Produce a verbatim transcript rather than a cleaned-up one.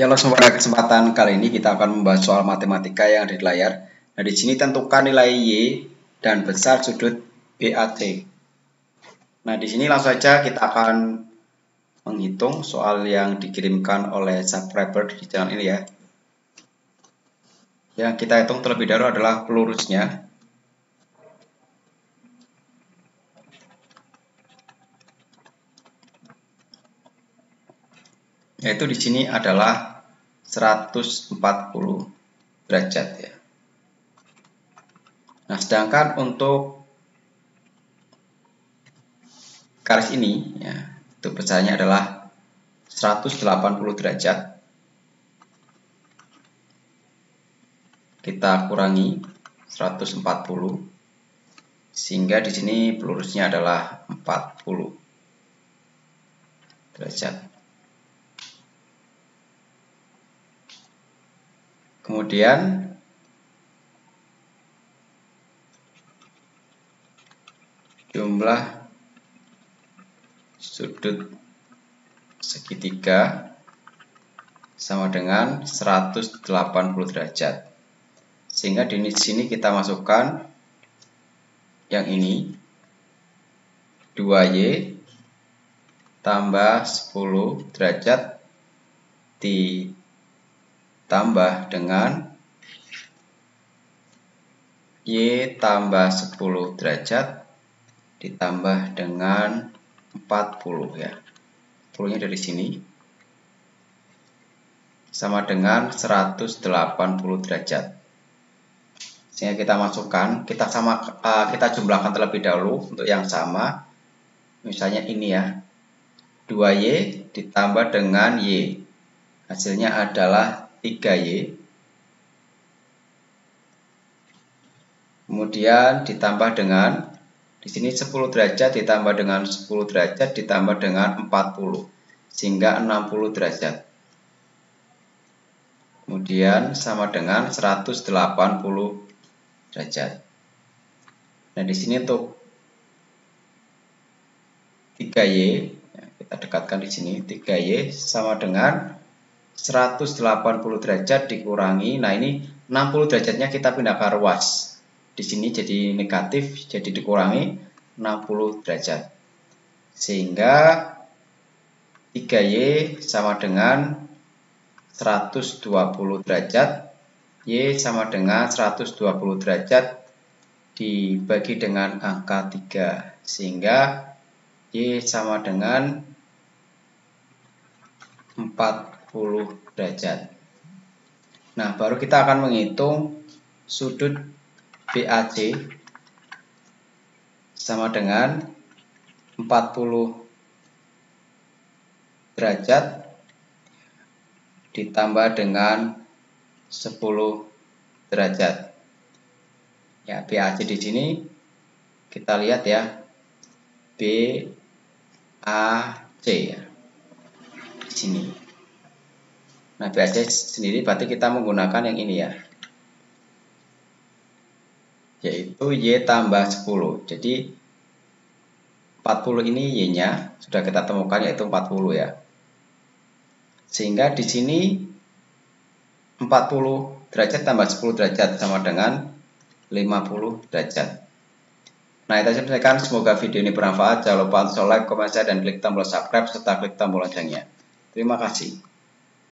Ya, langsung pada kesempatan kali ini kita akan membahas soal matematika yang ada di layar. Nah, di sini tentukan nilai Y dan besar sudut B A C. Nah, di sini langsung saja kita akan menghitung soal yang dikirimkan oleh subscriber di channel ini ya. Yang kita hitung terlebih dahulu adalah pelurusnya. Yaitu di sini adalah seratus empat puluh derajat ya. Nah, sedangkan untuk garis ini ya, itu besarnya adalah seratus delapan puluh derajat. Kita kurangi seratus empat puluh sehingga di sini pelurusnya adalah empat puluh derajat. Kemudian jumlah sudut segitiga sama dengan seratus delapan puluh derajat. Sehingga di sini kita masukkan yang ini dua Y tambah sepuluh derajat di tambah dengan Y tambah sepuluh derajat ditambah dengan empat puluh ya. sepuluhnya dari sini. Sama dengan seratus delapan puluh derajat. Sehingga kita masukkan, kita sama uh, kita jumlahkan terlebih dahulu untuk yang sama. Misalnya ini ya. dua Y ditambah dengan Y. Hasilnya adalah tiga Y, kemudian ditambah dengan di sini sepuluh derajat ditambah dengan sepuluh derajat ditambah dengan empat puluh sehingga enam puluh derajat, kemudian sama dengan seratus delapan puluh derajat. Nah, di sini untuk tiga Y kita dekatkan di sini, tiga Y sama dengan seratus delapan puluh derajat dikurangi, nah ini enam puluh derajatnya kita pindah ke ruas. Di sini jadi negatif, jadi dikurangi enam puluh derajat. Sehingga tiga Y sama dengan seratus dua puluh derajat. Y sama dengan seratus dua puluh derajat dibagi dengan angka tiga. Sehingga Y sama dengan empat puluh derajat. Nah, baru kita akan menghitung sudut B A C sama dengan empat puluh derajat ditambah dengan sepuluh derajat. Ya, B A C di sini kita lihat ya. B A C ya. Di sini. Nah, B A C sendiri berarti kita menggunakan yang ini ya, yaitu Y tambah sepuluh. Jadi empat puluh ini Y-nya sudah kita temukan yaitu empat puluh ya. Sehingga di sini empat puluh derajat tambah sepuluh derajat sama dengan lima puluh derajat. Nah, itu saja pertanyaan. Semoga video ini bermanfaat. Jangan lupa untuk like, komen, share, dan klik tombol subscribe serta klik tombol loncengnya. Terima kasih.